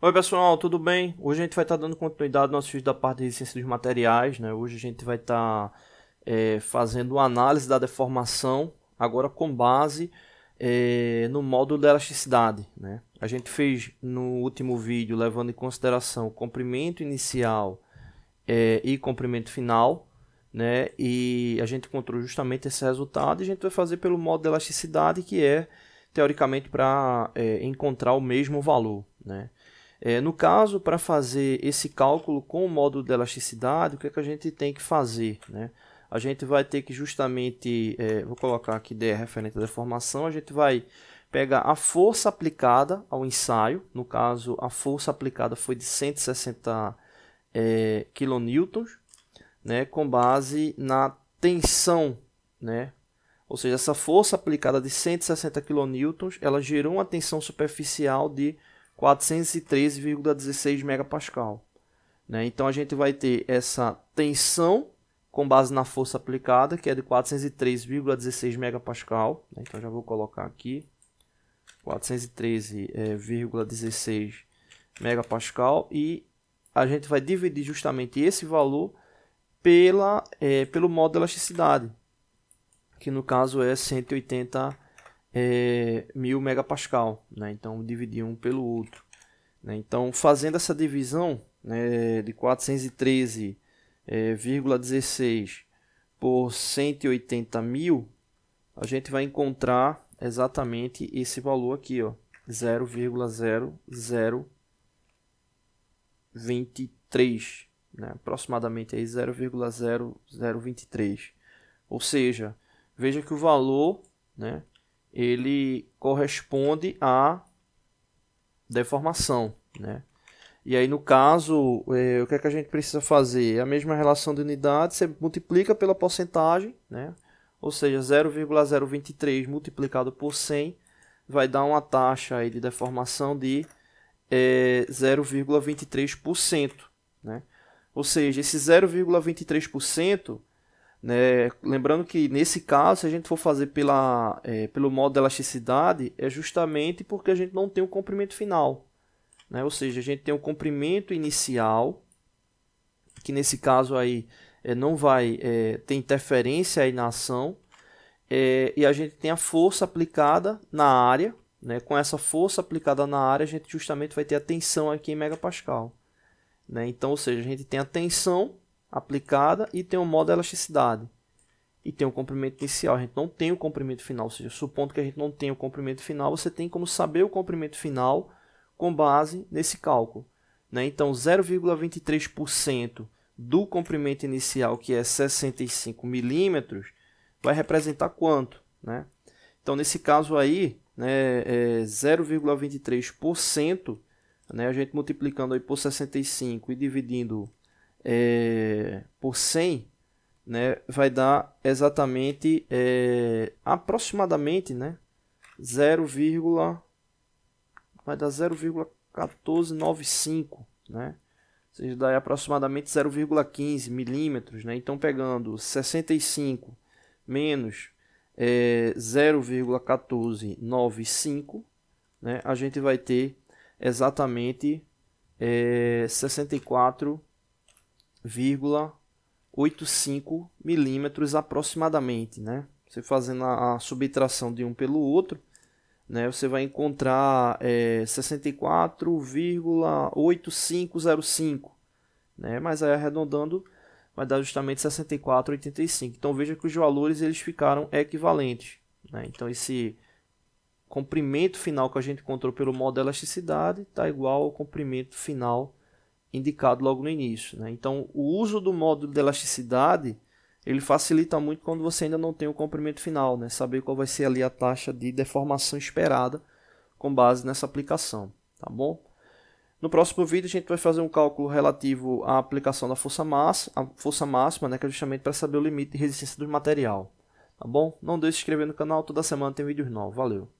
Oi pessoal, tudo bem? Hoje a gente vai estar dando continuidade ao nosso vídeo da parte de resistência dos materiais, né? Hoje a gente vai estar fazendo análise da deformação, agora com base no módulo da elasticidade, né? A gente fez no último vídeo levando em consideração o comprimento inicial e comprimento final, né? E a gente encontrou justamente esse resultado e a gente vai fazer pelo módulo da elasticidade, que é, teoricamente, para encontrar o mesmo valor, né? No caso, para fazer esse cálculo com o módulo de elasticidade, o que é que a gente tem que fazer, né? A gente vai ter que justamente, vou colocar aqui DR referente à deformação, a gente vai pegar a força aplicada ao ensaio. No caso, a força aplicada foi de 160 kN, né, com base na tensão, né? Ou seja, essa força aplicada de 160 kN, ela gerou uma tensão superficial de 413,16 MPa, né? Então a gente vai ter essa tensão com base na força aplicada, que é de 413,16 MPa, né? Então já vou colocar aqui 413,16 MPa, e a gente vai dividir justamente esse valor pelo módulo de elasticidade, que no caso é 180 mil megapascal, né? Então dividir um pelo outro, né? Então, fazendo essa divisão, né, de 413,16 por 180 mil, a gente vai encontrar exatamente esse valor aqui, ó, 0,0023, né? Aproximadamente aí 0,0023. Ou seja, veja que o valor, né, ele corresponde à deformação, né? E aí, no caso, o que é que a gente precisa fazer? A mesma relação de unidade, você multiplica pela porcentagem, né? Ou seja, 0,023 multiplicado por 100 vai dar uma taxa aí de deformação de 0,23%, né? Ou seja, esse 0,23%, né, lembrando que nesse caso, se a gente for fazer pelo modo de elasticidade, é justamente porque a gente não tem o comprimento final, né? Ou seja, a gente tem o comprimento inicial, que nesse caso aí não vai ter interferência aí na ação, e a gente tem a força aplicada na área, né? Com essa força aplicada na área, a gente justamente vai ter a tensão aqui em megapascal, né? Então, ou seja, a gente tem a tensão aplicada e tem o modo de elasticidade e tem o comprimento inicial. A gente não tem o comprimento final, ou seja, supondo que a gente não tem o comprimento final, você tem como saber o comprimento final com base nesse cálculo, né? Então, 0,23% do comprimento inicial, que é 65 milímetros, vai representar quanto, né? Então, nesse caso aí, né, 0,23%, né, a gente multiplicando aí por 65 e dividindo por 100, né, vai dar exatamente, aproximadamente, né, 0,1495, né? Ou seja, daí aproximadamente 0,15 milímetros, né? Então, pegando 65 menos 0,1495, né, a gente vai ter exatamente 64,85 milímetros aproximadamente, né? Você fazendo a subtração de um pelo outro, né, você vai encontrar 64,8505, né? Mas aí, arredondando, vai dar justamente 64,85. Então veja que os valores eles ficaram equivalentes, né? Então esse comprimento final que a gente encontrou pelo modo de elasticidade está igual ao comprimento final indicado logo no início, né? Então, o uso do módulo de elasticidade, ele facilita muito quando você ainda não tem o comprimento final, né? Saber qual vai ser ali a taxa de deformação esperada com base nessa aplicação, tá bom? No próximo vídeo a gente vai fazer um cálculo relativo à aplicação da força máxima, né? Que é justamente para saber o limite de resistência do material, tá bom? Não deixe de se inscrever no canal, toda semana tem vídeos novos, valeu!